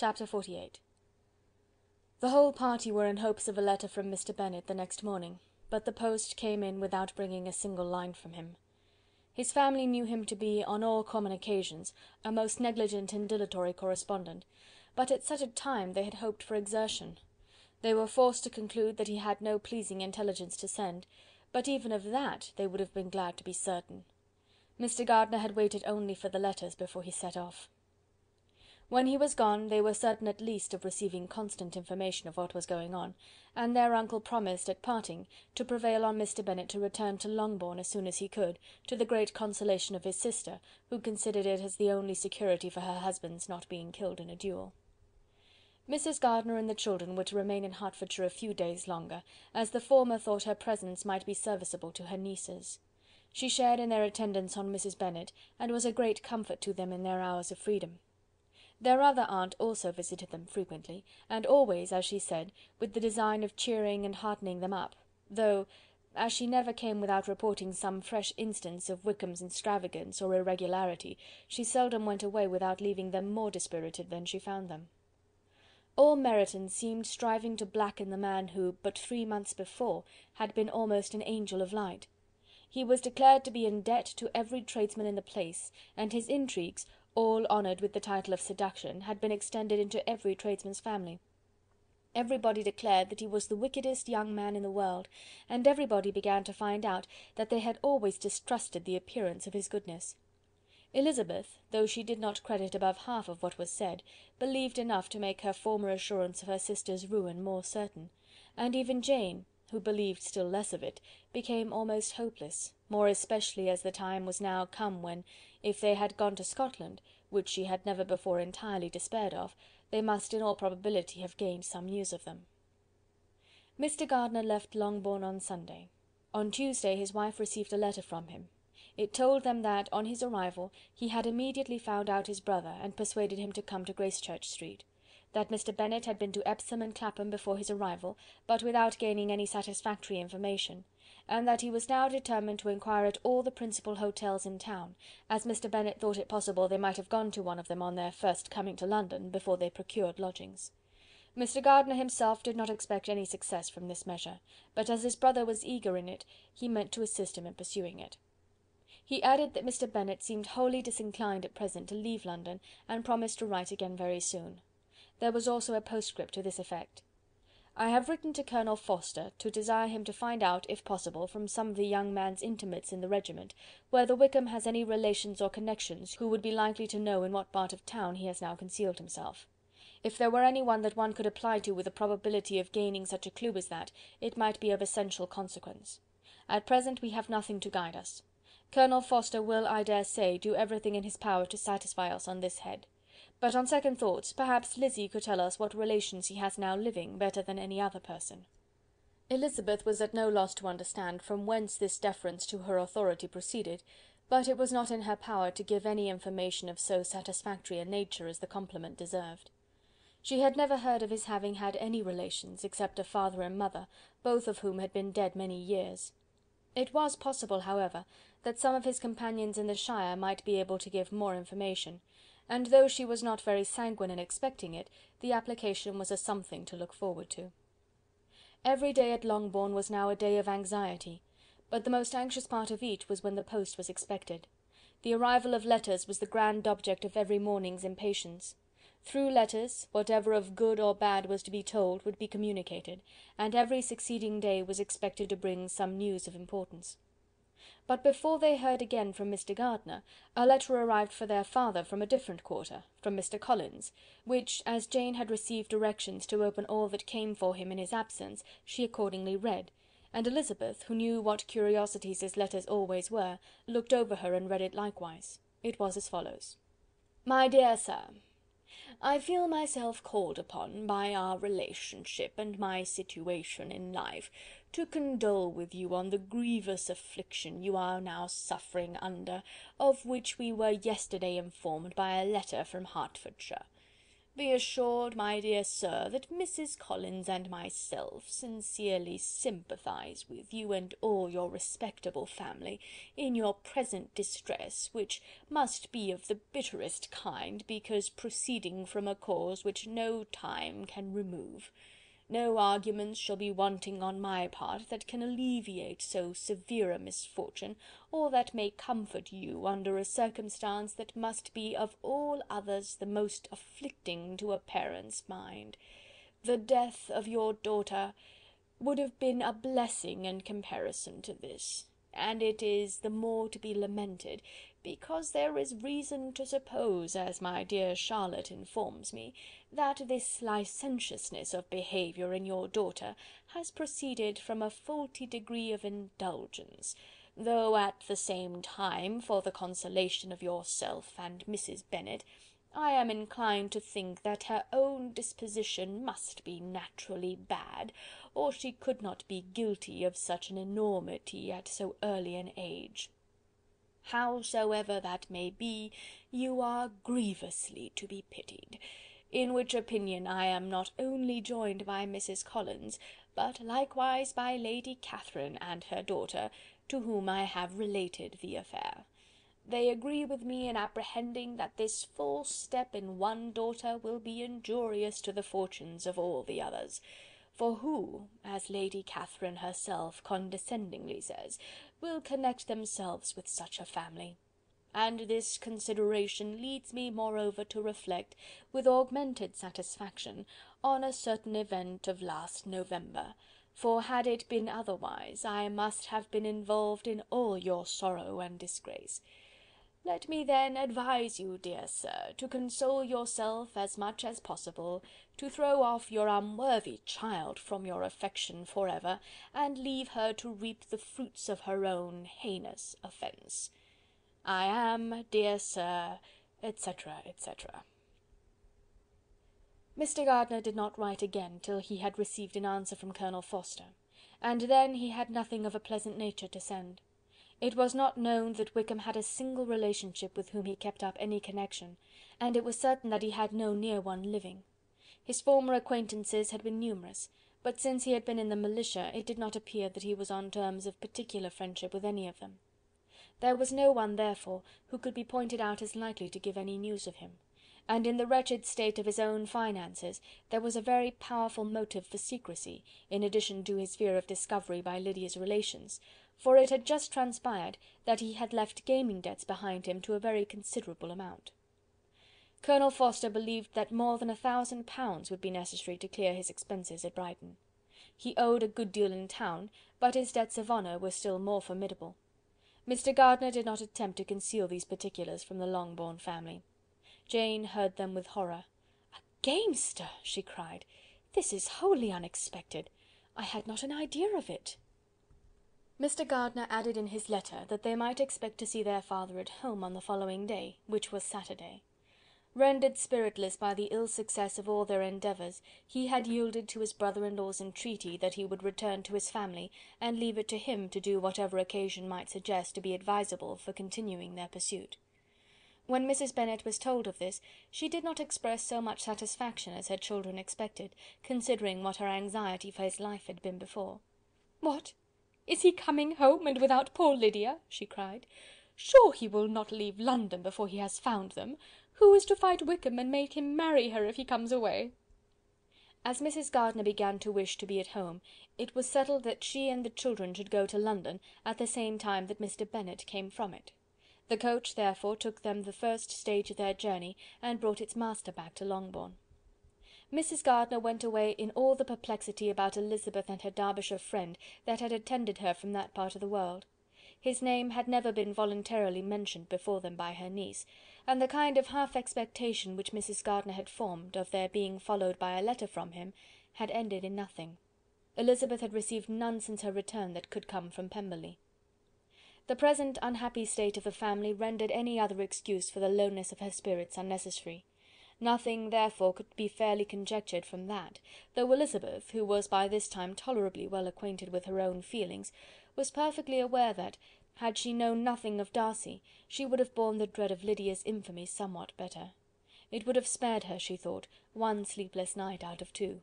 Chapter 48. The whole party were in hopes of a letter from Mr. Bennet the next morning, but the post came in without bringing a single line from him. His family knew him to be, on all common occasions, a most negligent and dilatory correspondent, but at such a time they had hoped for exertion. They were forced to conclude that he had no pleasing intelligence to send, but even of that they would have been glad to be certain. Mr. Gardiner had waited only for the letters before he set off. When he was gone, they were certain at least of receiving constant information of what was going on, and their uncle promised at parting to prevail on Mr. Bennet to return to Longbourn as soon as he could, to the great consolation of his sister, who considered it as the only security for her husband's not being killed in a duel. Mrs. Gardiner and the children were to remain in Hertfordshire a few days longer, as the former thought her presence might be serviceable to her nieces. She shared in their attendance on Mrs. Bennet, and was a great comfort to them in their hours of freedom. Their other aunt also visited them frequently, and always, as she said, with the design of cheering and heartening them up, though, as she never came without reporting some fresh instance of Wickham's extravagance or irregularity, she seldom went away without leaving them more dispirited than she found them. All Meryton seemed striving to blacken the man who, but 3 months before, had been almost an angel of light. He was declared to be in debt to every tradesman in the place, and his intrigues, all honoured with the title of seduction, had been extended into every tradesman's family. Everybody declared that he was the wickedest young man in the world, and everybody began to find out that they had always distrusted the appearance of his goodness. Elizabeth, though she did not credit above half of what was said, believed enough to make her former assurance of her sister's ruin more certain, and even Jane, who believed still less of it, became almost hopeless, more especially as the time was now come when, if they had gone to Scotland, which she had never before entirely despaired of, they must in all probability have gained some news of them. Mr. Gardiner left Longbourn on Sunday. On Tuesday his wife received a letter from him. It told them that, on his arrival, he had immediately found out his brother, and persuaded him to come to Gracechurch Street. That Mr. Bennet had been to Epsom and Clapham before his arrival, but without gaining any satisfactory information, and that he was now determined to inquire at all the principal hotels in town, as Mr. Bennet thought it possible they might have gone to one of them on their first coming to London, before they procured lodgings. Mr. Gardiner himself did not expect any success from this measure, but as his brother was eager in it, he meant to assist him in pursuing it. He added that Mr. Bennet seemed wholly disinclined at present to leave London, and promised to write again very soon. There was also a postscript to this effect: "I have written to Colonel Foster to desire him to find out, if possible, from some of the young man's intimates in the regiment, whether Wickham has any relations or connections who would be likely to know in what part of town he has now concealed himself. If there were any one that one could apply to with the probability of gaining such a clue as that, it might be of essential consequence. At present we have nothing to guide us. Colonel Foster will, I dare say, do everything in his power to satisfy us on this head. But on second thoughts, perhaps Lizzie could tell us what relations he has now living better than any other person." Elizabeth was at no loss to understand from whence this deference to her authority proceeded, but it was not in her power to give any information of so satisfactory a nature as the compliment deserved. She had never heard of his having had any relations except a father and mother, both of whom had been dead many years. It was possible, however, that some of his companions in the shire might be able to give more information, and though she was not very sanguine in expecting it, the application was a something to look forward to. Every day at Longbourn was now a day of anxiety, but the most anxious part of each was when the post was expected. The arrival of letters was the grand object of every morning's impatience. Through letters, whatever of good or bad was to be told would be communicated, and every succeeding day was expected to bring some news of importance. But before they heard again from Mr. Gardiner, a letter arrived for their father from a different quarter, from Mr. Collins, which, as Jane had received directions to open all that came for him in his absence, she accordingly read, and Elizabeth, who knew what curiosities his letters always were, looked over her and read it likewise. It was as follows: "My dear Sir, I feel myself called upon by our relationship and my situation in life to condole with you on the grievous affliction you are now suffering under, of which we were yesterday informed by a letter from Hertfordshire. Be assured, my dear sir, that Mrs. Collins and myself sincerely sympathise with you and all your respectable family in your present distress, which must be of the bitterest kind, because proceeding from a cause which no time can remove. No arguments shall be wanting on my part that can alleviate so severe a misfortune, or that may comfort you under a circumstance that must be of all others the most afflicting to a parent's mind. The death of your daughter would have been a blessing in comparison to this, and it is the more to be lamented, because there is reason to suppose, as my dear Charlotte informs me, that this licentiousness of behaviour in your daughter has proceeded from a faulty degree of indulgence, though at the same time, for the consolation of yourself and Mrs. Bennet, I am inclined to think that her own disposition must be naturally bad, or she could not be guilty of such an enormity at so early an age. Howsoever that may be, you are grievously to be pitied, in which opinion I am not only joined by Mrs. Collins, but likewise by Lady Catherine and her daughter, to whom I have related the affair. They agree with me in apprehending that this false step in one daughter will be injurious to the fortunes of all the others, for who, as Lady Catherine herself condescendingly says, will connect themselves with such a family? And this consideration leads me moreover to reflect, with augmented satisfaction, on a certain event of last November, for had it been otherwise, I must have been involved in all your sorrow and disgrace. Let me then advise you, dear sir, to console yourself as much as possible, to throw off your unworthy child from your affection for ever, and leave her to reap the fruits of her own heinous offence. I am, dear sir, etc., etc. Mr. Gardiner did not write again till he had received an answer from Colonel Foster, and then he had nothing of a pleasant nature to send. It was not known that Wickham had a single relationship with whom he kept up any connection, and it was certain that he had no near one living. His former acquaintances had been numerous, but since he had been in the militia it did not appear that he was on terms of particular friendship with any of them. There was no one, therefore, who could be pointed out as likely to give any news of him, and in the wretched state of his own finances there was a very powerful motive for secrecy, in addition to his fear of discovery by Lydia's relations, for it had just transpired that he had left gaming debts behind him to a very considerable amount. Colonel Foster believed that more than £1,000 would be necessary to clear his expenses at Brighton. He owed a good deal in town, but his debts of honour were still more formidable. Mr. Gardiner did not attempt to conceal these particulars from the Longbourn family. Jane heard them with horror. "A gamester!" she cried. "This is wholly unexpected. I had not an idea of it." Mr. Gardiner added in his letter that they might expect to see their father at home on the following day, which was Saturday. Rendered spiritless by the ill success of all their endeavours, he had yielded to his brother-in-law's entreaty that he would return to his family, and leave it to him to do whatever occasion might suggest to be advisable for continuing their pursuit. When Mrs. Bennet was told of this, she did not express so much satisfaction as her children expected, considering what her anxiety for his life had been before. "What? Is he coming home, and without poor Lydia?" she cried. "Sure he will not leave London before he has found them. Who is to fight Wickham and make him marry her if he comes away?" As Mrs. Gardiner began to wish to be at home, it was settled that she and the children should go to London at the same time that Mr. Bennet came from it. The coach, therefore, took them the first stage of their journey, and brought its master back to Longbourn. Mrs. Gardiner went away in all the perplexity about Elizabeth and her Derbyshire friend that had attended her from that part of the world. His name had never been voluntarily mentioned before them by her niece, and the kind of half-expectation which Mrs. Gardiner had formed of their being followed by a letter from him had ended in nothing. Elizabeth had received none since her return that could come from Pemberley. The present unhappy state of the family rendered any other excuse for the lowness of her spirits unnecessary. Nothing, therefore, could be fairly conjectured from that, though Elizabeth, who was by this time tolerably well acquainted with her own feelings, was perfectly aware that, had she known nothing of Darcy, she would have borne the dread of Lydia's infamy somewhat better. It would have spared her, she thought, one sleepless night out of two.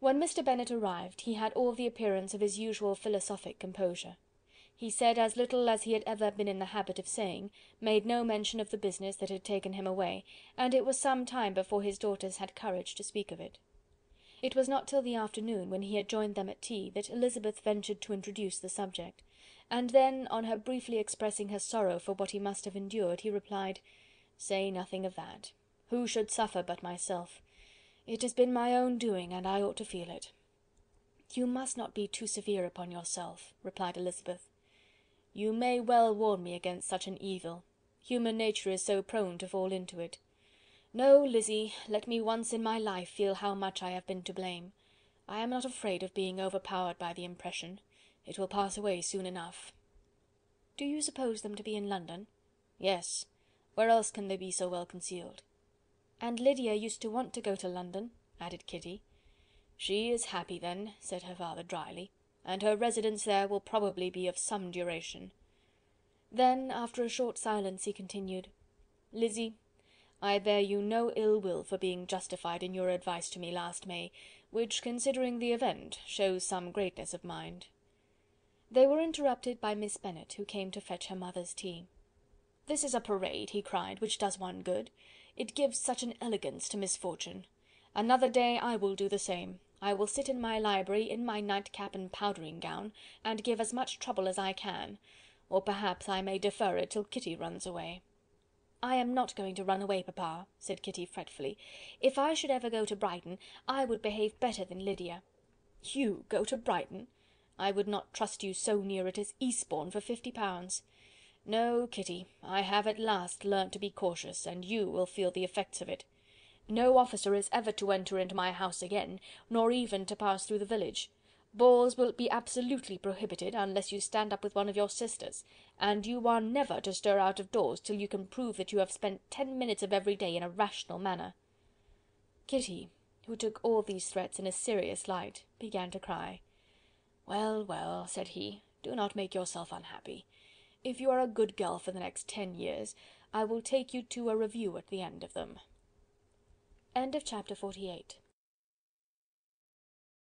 When Mr. Bennet arrived, he had all the appearance of his usual philosophic composure. He said as little as he had ever been in the habit of saying, made no mention of the business that had taken him away, and it was some time before his daughters had courage to speak of it. It was not till the afternoon, when he had joined them at tea, that Elizabeth ventured to introduce the subject, and then, on her briefly expressing her sorrow for what he must have endured, he replied, "Say nothing of that. Who should suffer but myself? It has been my own doing, and I ought to feel it." "You must not be too severe upon yourself," replied Elizabeth. "You may well warn me against such an evil. Human nature is so prone to fall into it. No, Lizzie, let me once in my life feel how much I have been to blame. I am not afraid of being overpowered by the impression. It will pass away soon enough." "Do you suppose them to be in London?" "Yes. Where else can they be so well concealed?" "And Lydia used to want to go to London," added Kitty. "She is happy then," said her father dryly, "and her residence there will probably be of some duration." Then, after a short silence, he continued, "Lizzie, I bear you no ill will for being justified in your advice to me last May, which, considering the event, shows some greatness of mind." They were interrupted by Miss Bennet, who came to fetch her mother's tea. "This is a parade," he cried, "which does one good. It gives such an elegance to misfortune. Another day I will do the same. I will sit in my library in my nightcap and powdering gown, and give as much trouble as I can, or perhaps I may defer it till Kitty runs away." "I am not going to run away, papa," said Kitty fretfully. "If I should ever go to Brighton, I would behave better than Lydia." "You go to Brighton? I would not trust you so near it as Eastbourne for £50. No, Kitty, I have at last learnt to be cautious, and you will feel the effects of it. No officer is ever to enter into my house again, nor even to pass through the village. Balls will be absolutely prohibited unless you stand up with one of your sisters, and you are never to stir out of doors till you can prove that you have spent 10 minutes of every day in a rational manner." Kitty, who took all these threats in a serious light, began to cry. "Well, well," said he, "do not make yourself unhappy. If you are a good girl for the next 10 years, I will take you to a review at the end of them." End of chapter 48.